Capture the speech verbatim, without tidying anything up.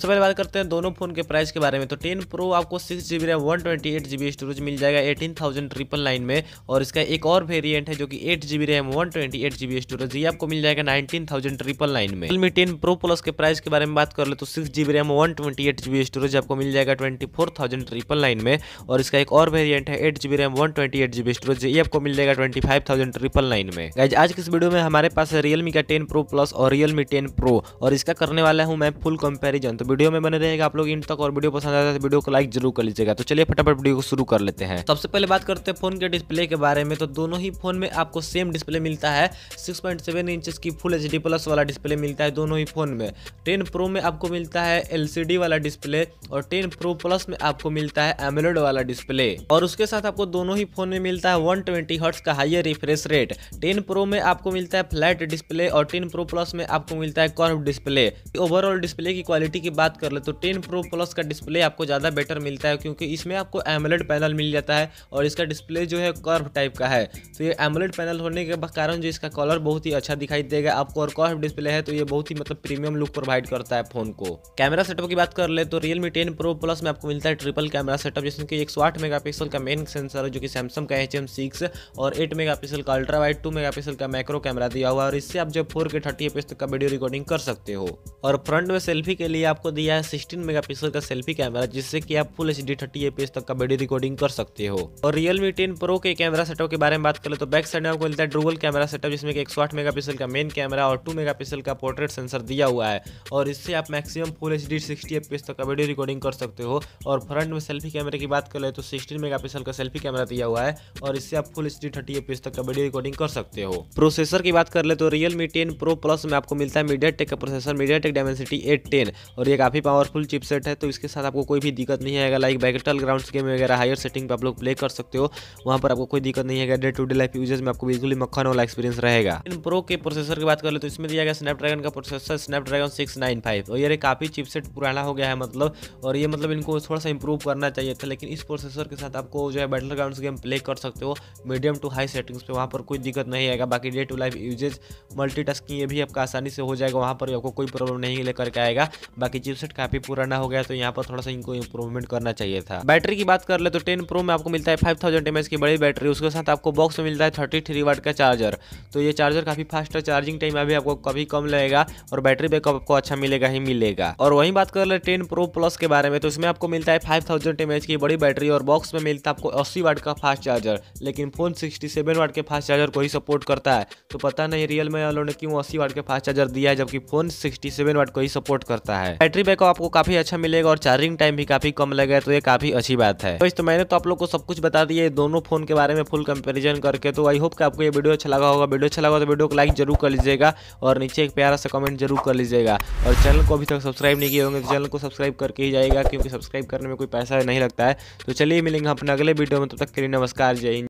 सबसे पहले बात करते हैं दोनों फोन के प्राइस के बारे में। तो टेन प्रो आपको six G B RAM one twenty eight G B storage मिल जाएगा एटीन थाउजेंड ट्रिपल नाइन में, और इसका एक और वेरिएंट है जो कि eight G B RAM one twenty eight G B storage, ये आपको मिल जाएगा नाइनटीन थाउजेंड ट्रिपल नाइन में। रियलमी टेन प्रो प्लस के प्राइस के बारे में बात कर ले तो six G B RAM one twenty eight G B storage आपको मिल जाएगा twenty four thousand triple nine में, और इसका एक और वेरिएंट है eight G B RAM one twenty eight G B storage, ये आपको मिल जाएगा twenty five thousand triple nine में। गाइज आज की इस वीडियो में हमारे पास है रियलमी का टेन प्रो प्लस और रियलमी टेन प्रो, और इसका करने वाला हूँ मैं फुल कंपेरिजन, तो वीडियो में बने रहेगा आप लोग इन तक, और वीडियो पसंद आता है तो वीडियो को लाइक जरूर कर लीजिएगा। तो चलिए फटाफट वीडियो को शुरू कर लेते हैं। सबसे पहले बात करते हैं फोन के डिस्प्ले के बारे में। तो दोनों ही फोन में आपको सेम डिस्प्ले मिलता है, सिक्स पॉइंट सेवन इंच की फुल एच डी प्लस वाला डिस्प्ले मिलता है दोनों ही फोन में। टेन प्रो में आपको मिलता है एल सी डी वाला डिस्प्ले, और टेन प्रो प्लस में आपको मिलता है एमोलेड वाला डिस्प्ले, और उसके साथ आपको दोनों ही फोन में मिलता है वन ट्वेंटी हर्ट्ज का higher refresh rate. Ten pro में आपको मिलता है फ्लैट डिस्प्ले, और टेन प्रो प्लस में आपको मिलता है कर्व डिस्प्ले। ओवरऑल डिस्प्ले की क्वालिटी की बात कर ले तो टेन प्रो प्लस का डिस्प्ले आपको ज़्यादा बेटर मिलता है, क्योंकि इसमें आपको एमोलेड पैनल मिल जाता है, और इसका डिस्प्ले जो है कर्व टाइप का है, तो ये एमोलेड पैनल होने के कारण जो इसका कलर बहुत ही अच्छा दिखाई देगा आपको, और कर्व डिस्प्ले है तो ये बहुत ही मतलब प्रीमियम लुक प्रोवाइड करता है फोन को। कैमरा सेटअप की बात कर ले तो रियलमी टेन प्रो प्लस में आपको मिलता है ट्रिपल कैमरा सेटअप, जिसमें कि एक सौ आठ मेगा पिक्सल का मेन सेंसर है जो कि सैमसंग का एच एम सिक्स, और एट मेगा पिक्सल का ultra wide, two mega pixel का मैक्रो कैमरा दिया हुआ, और इससे आप जो फोर के थर्टी एफ तक का वीडियो रिकॉर्डिंग कर सकते हो। और फ्रंट में सेल्फी के लिए आपको दिया है सिक्सटीन मेगापिक्सल का सेल्फी कैमरा, जिससे कि आप full H D thirty fps तक का वीडियो रिकॉर्डिंग कर सकते हो। और रियलमी टेन प्रो के कैमरा सेटअप के बारे में बात करें तो बैक साइड में आपको मिलता है डुअल कैमरा सेटअप, जिसमें कि एक सौ आठ मेगापिक्सल का मेन कैमरा और टू मेगापिक्सल का पोर्ट्रेट सेंसर दिया हुआ है, और इससे आप maximum full H D sixty fps तक का वीडियो रिकॉर्डिंग कर सकते हो। और फ्रंट में सेल्फी कैमरे की बात करें तो सिक्सटीन मेगापिक्सल का सेल्फी कैमरा दिया हुआ है, और इससे आप full H D thirty fps तक का वीडियो रिकॉर्डिंग कर सकते हो। प्रोसेसर की बात कर ले तो रियलमी टेन प्रो प्लस में आपको मिलता है मीडियाटेक का processor MediaTek Dimensity eight ten, और ये काफ़ी पावरफुल चिपसेट है, तो इसके साथ आपको कोई भी दिक्कत नहीं आएगा। लाइक बैटल ग्राउंड्स गेम वगैरह हायर सेटिंग पे आप लोग प्ले कर सकते हो, वहाँ पर आपको कोई दिक्कत नहीं आएगा। Day to day life users में आपको बिल्कुल ही मक्खन वाला एक्सपीरियंस रहेगा। इन प्रो के प्रोसेसर की बात कर ले तो इसमें दिया गया स्नैपड्रैगन का processor Snapdragon six nine five, और ये काफ़ी चिपसेट पुराना हो गया है मतलब, और ये मतलब इनको थोड़ा सा इंप्रूव करना चाहिए था, लेकिन इस प्रोसेसर के साथ आपको जो है बैटल ग्राउंड्स गेम प्ले कर सकते हो मीडियम टू हाई सेटिंग्स पे, वहाँ पर कोई दिक्कत नहीं आएगा। बाकी day to life uses multitasking ये भी आपका आसानी से हो जाएगा, वहाँ पर आपको कोई प्रॉब्लम नहीं लेकर के आएगा। बाकी चिपसेट काफी पुराना हो गया, तो यहाँ पर थोड़ा सा इनको इंप्रूवमेंट करना चाहिए था। बैटरी की बात कर ले तो टेन प्रो में आपको मिलता है फाइव थाउजेंड एम एच की बड़ी बैटरी, उसके साथ आपको बॉक्स में मिलता है थर्टी थ्री वाट का चार्जर, तो ये चार्जर काफी फास्ट है, चार्जिंग टाइम अभी आपको कभी कम लगेगा, और बैटरी बैकअप आपको अच्छा मिलेगा ही मिलेगा। और वहीं बात कर ले टेन प्रो प्लस के बारे में तो इसमें आपको मिलता है फाइव थाउजेंड एम एच की बड़ी बैटरी, और बॉक्स में मिलता है आपको अस्सी वाट का फास्ट चार्जर, लेकिन फोन सिक्सटी सेवन वाट के फास्ट चार्जर को ही सपोर्ट करता है, तो पता नहीं रियलमी वालों ने क्यों अस्सी वाट के फास्ट चार्जर दिया है, जबकि फोन सिक्सटी सेवन वाट को ही सपोर्ट करता है। बैटरी बैकअप आपको काफी अच्छा मिलेगा, और चार्जिंग टाइम भी काफी कम लगेगा, तो ये काफी अच्छी बात है। तो, तो मैंने तो आप लोग को सब कुछ बता दिया दोनों फोन के बारे में फुल कंपैरिजन करके, तो आई होप कि आपको ये वीडियो अच्छा लगा होगा। वीडियो अच्छा लगा तो वीडियो को लाइक जरूर कर लीजिएगा, और नीचे एक प्यारा सा कमेंट जरूर कर लीजिएगा, और चैनल को अभी तक सब्सक्राइब नहीं किए होंगे तो चैनल को सब्सक्राइब करके ही जाएगा, क्योंकि सब्सक्राइब करने में कोई पैसा नहीं लगता है। तो चलिए मिलेंगे अपने अगले वीडियो में, तब तक के लिए नमस्कार, जय हिंद।